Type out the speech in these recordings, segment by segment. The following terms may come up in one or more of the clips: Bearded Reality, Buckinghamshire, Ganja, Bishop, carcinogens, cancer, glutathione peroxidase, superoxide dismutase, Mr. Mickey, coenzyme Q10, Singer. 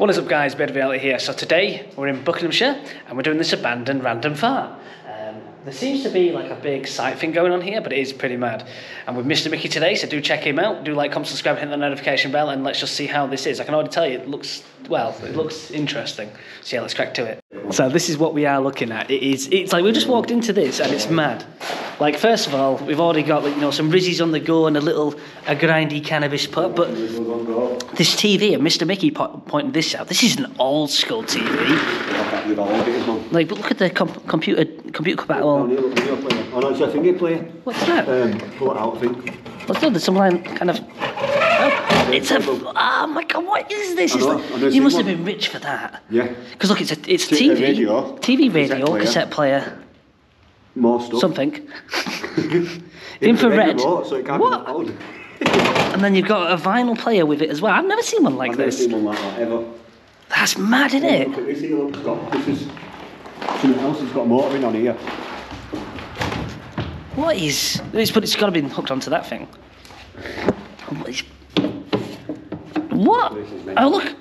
What is up, guys? Bearded Reality here. So today we're in Buckinghamshire and we're doing this abandoned random farm. There seems to be like a big site thing going on here, but it is pretty mad. And with Mr. Mickey today, so do check him out. Do like, comment, subscribe, hit the notification bell, and let's just see how this is. I can already tell you it looks, well, it looks interesting. So yeah, let's crack to it. So this is what we are looking at. It's like we just walked into this and it's mad. Like, first of all, we've already got, like, you know, some rizzies on the go and a grindy cannabis putt, but this TV, and Mr. Mickey pointed this out, this is an old school TV. Like, but look at the computer compatible. Oh no, it's a finger player. What's that? Pull it out, I think. What's that? There's some line kind of... It's a... Oh my god, what is this? It's like, you must have been rich for that. Yeah. Because look, it's a TV. Radio. TV radio, cassette player. More stuff. Something. Infrared. Remote, so it can't what? And then you've got a vinyl player with it as well. I've never seen one like this. I've never seen one like that ever. That's mad, isn't it? Look at this here. Look, it's got, this is something else that's got motoring on here. What is? But it's got to be hooked onto that thing. What? Oh look!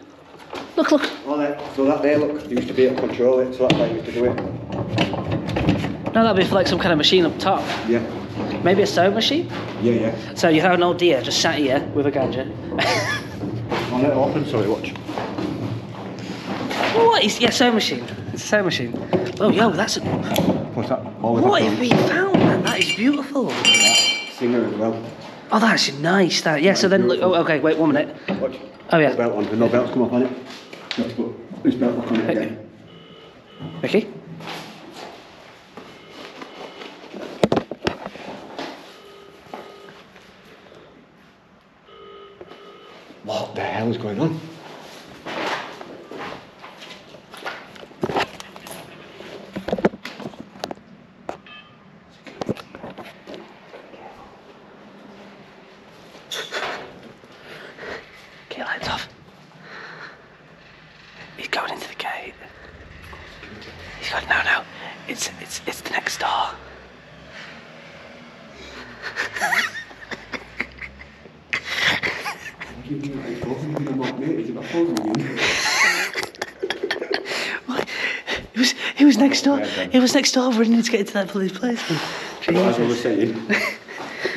Look! Look! Oh, there. So that there, look, you used to be able to control it. So that's how you used to do it. No, that'd be for like some kind of machine up top. Yeah. Maybe a sewing machine? Yeah, yeah. So you have an old deer just sat here with a ganja. I'll let it open, sorry, watch. What is... Yeah, sewing machine. It's a sewing machine. Oh, yo, that's a... What's that? What have we found, man? That is beautiful. That Singer as well. Oh, that's nice, that. Yeah, that so then... Look, oh, okay, wait, 1 minute. Watch. Oh, yeah. Belt on. No belt's come up on it. Let's put this belt back on it again. Mickey? What the hell is going on? Get lights off. He's going into the gate. He's going, no, it's the next door. It was next door. It was next door. We're needing to get into that police place. As I was saying, look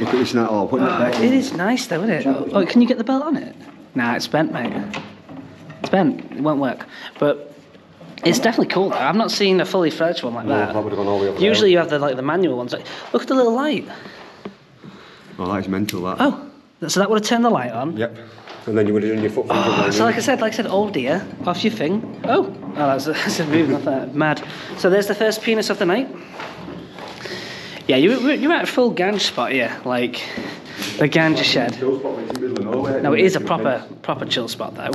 at this now. Oh, putting it back. It is nice though, isn't it? Oh, can you get the belt on it? Nah, it's bent, mate. It's bent. It won't work. But it's definitely cool though. I've not seen a fully fledged one like that. Usually you have the manual ones. Like, look at the little light. Oh, that is mental. That. Oh, so that would have turned the light on. Yep. And then you would have done your foot. Oh, so like I said, old dear, off your thing. Oh, that's a moving off that. Mad. So there's the first penis of the night. Yeah, you're at a full ganja spot here, like the ganja shed. No, it is a proper chill spot though.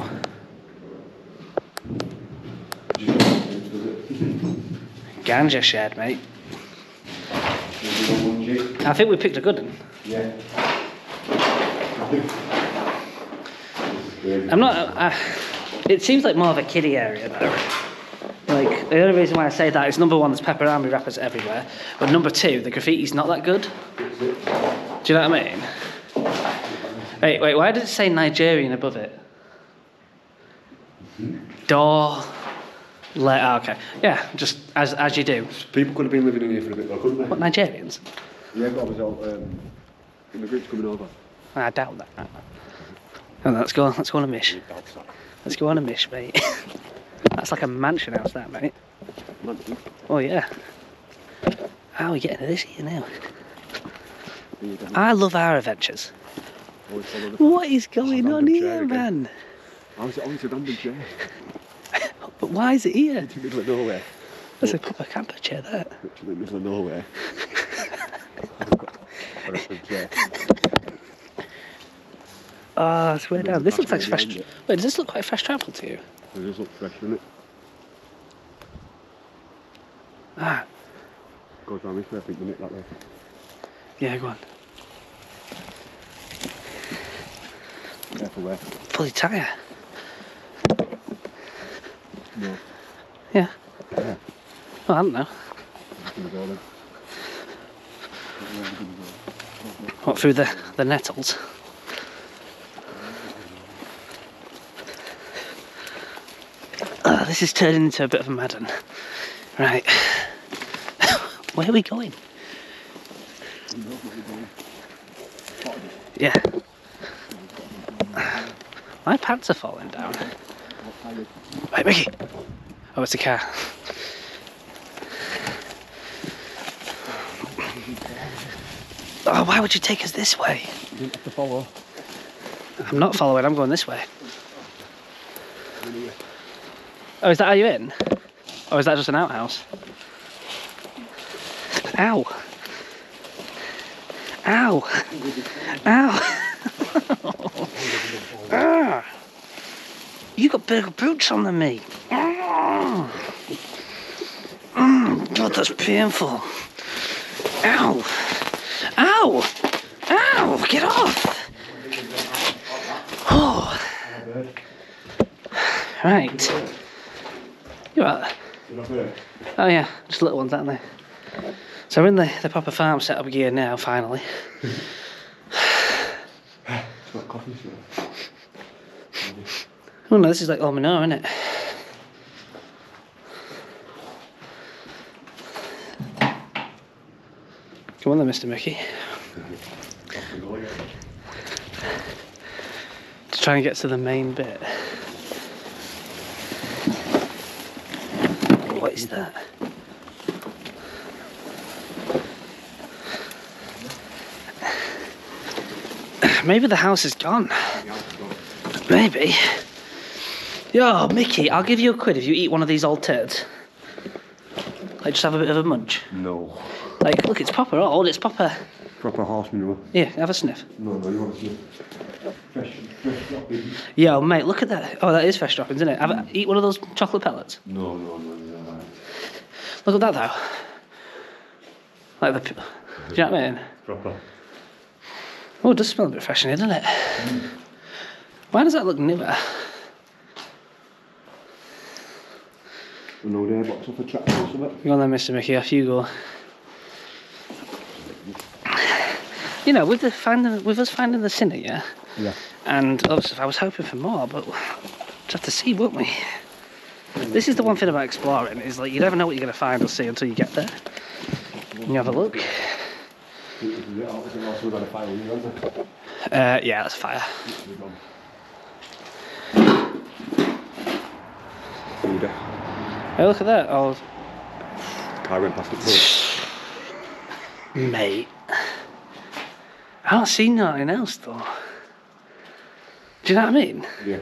Ganja shed, mate. I think we picked a good one. Yeah. I'm not. It seems like more of a kiddie area though. Like, the only reason why I say that is number one, there's pepper army wrappers everywhere, but number two, the graffiti's not that good. Do you know what I mean? Wait. Why did it say Nigerian above it? Door. Oh, okay. Yeah, just as you do. People could have been living in here for a bit though, couldn't they? What, Nigerians? Yeah, but obviously immigrants coming over. I doubt that. Oh, let's go on a mish. Let's go on a mish, mate. That's like a mansion house, that, mate. Oh, yeah. How are we getting to this here now? I love our adventures. What is going on here, man? Why is it always a random chair? But why is it here? It's in the middle of nowhere. That's a proper camper chair, that. Literally in the middle of nowhere. A random chair. Ah, it's way down. This looks like fresh. Wait, does this look quite fresh trample to you? It does look fresh, doesn't it? Ah. Goes round this way, I think, doesn't it, that way? Yeah, go on. Careful there. Fully tyre. No. Yeah. Yeah. Oh, I don't know. What, through the nettles? this is turning into a bit of a mad one. Right. Where are we going? Yeah. My pants are falling down. Right, Mickey. Oh, it's a car. Oh, why would you take us this way? You didn't have to follow. I'm not following, I'm going this way. Oh, is that how you're in? Or is that just an outhouse? Ow! Ow! Ow! Ah. You got bigger boots on than me. God, that's painful. Ow! Ow! Ow! Get off! Oh. Right. You alright? Oh yeah, just little ones, aren't they? So we're in the proper farm setup gear now, finally. Oh no, this is like all manure, isn't it? Come on then, Mr. Mickey. To try and get to the main bit. What is that? Maybe the house is gone. Maybe. Yo, Mickey, I'll give you a quid if you eat one of these old turds. Like, just have a bit of a munch. No. Like, look, it's proper old, it's proper. Proper horse manure. Yeah, have a sniff. No, you want to sniff. Fresh droppings. Yo, mate, look at that. Oh, that is fresh droppings, isn't it? Have a, eat one of those chocolate pellets. No. Look at that, though. Like the. Do you know what I mean? Proper. Oh, it does smell a bit fresh in here, doesn't it? Mm. Why does that look newer? No idea, box up a tractor or something. Go on then, Mr. Mickey, off you go. You know, with the finding, with us finding the Singer, yeah? Yeah. And obviously I was hoping for more, but we'll just have to see, won't we? This is the one thing about exploring, is like you never know what you're going to find or see until you get there. And you have a look. Yeah, that's fire. Hey, look at that. Oh. Car went past the pool. Mate. I don't see nothing else, though. Do you know what I mean? Yeah.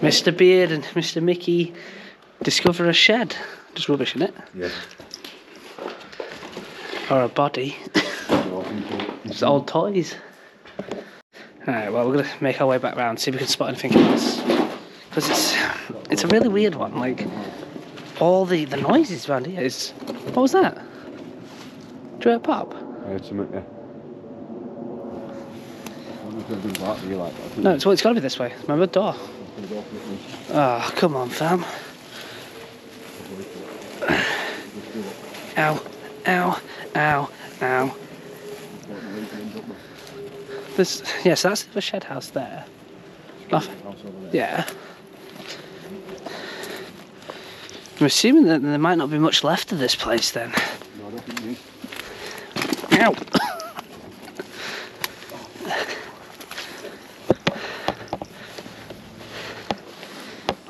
Mr. Beard and Mr. Mickey discover a shed. Just rubbish, isn't it? Yeah. Or a body. It's old toys. Alright, well, we're going to make our way back round, see if we can spot anything else. Because it's a really weird one, like, all the noises around here is... What was that? Do you hear it pop? I heard something, yeah. No, it's got to be this way. Remember the door? Oh, come on, fam. Ow, ow, ow, ow. This, yeah, so that's the shed house there. Nothing. Yeah. I'm assuming that there might not be much left of this place then. No, I don't think it is. Ow!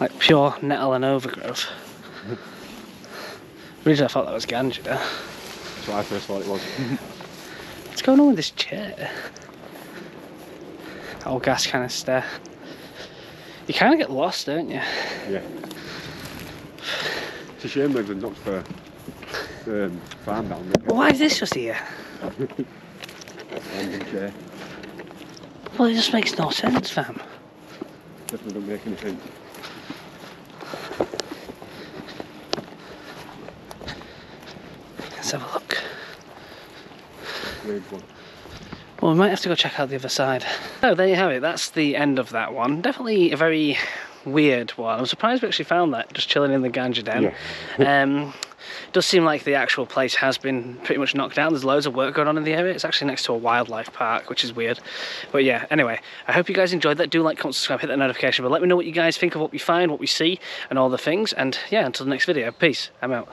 Like pure nettle and overgrowth. Originally I thought that was ganja. That's what I first thought it was. What's going on with this chair? That old gas canister. You kind of get lost, don't you? Yeah. It's a shame they've been knocked for farm down there. Well, why is this just here? Well, it just makes no sense, fam. Definitely don't make any sense. Let's have a look. Weird one. Well, we might have to go check out the other side. So there you have it, that's the end of that one. Definitely a very weird one. I'm surprised we actually found that, just chilling in the ganja den. Yeah. It does seem like the actual place has been pretty much knocked down. There's loads of work going on in the area. It's actually next to a wildlife park, which is weird. But yeah, anyway, I hope you guys enjoyed that. Do like, comment, subscribe, hit that notification bell. Let me know what you guys think of what we find, what we see, and all the things. And yeah, until the next video, peace. I'm out.